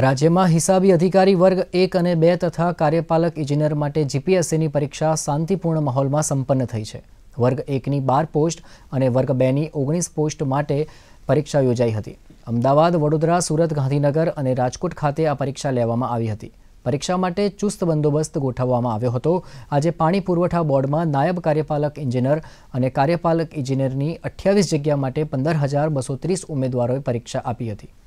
राज्य में हिसाबी अधिकारी वर्ग 1 અને 2 तथा कार्यपालक इजनेर माटे जीपीएससी परीक्षा शांतिपूर्ण माहौल में संपन्न थी है। वर्ग 1 ની 12 પોસ્ट और वर्ग 2 ની 19 પોસ્ट माटे परीक्षा योजाई हती। अमदावाद, वडोदरा, सूरत, गांधीनगर और राजकोट खाते आ परीक्षा लेवामां आवी हती। परीक्षा माटे चुस्त बंदोबस्त गोठववामां आव्यो हतो। आजे पाणी पुरवठा बोर्ड में नायब कार्यपालक इंजीनियर और कार्यपालक इंजीनियरनी 28 जग्या माटे 15,230 उम्मीदवारोए परीक्षा आपी हती।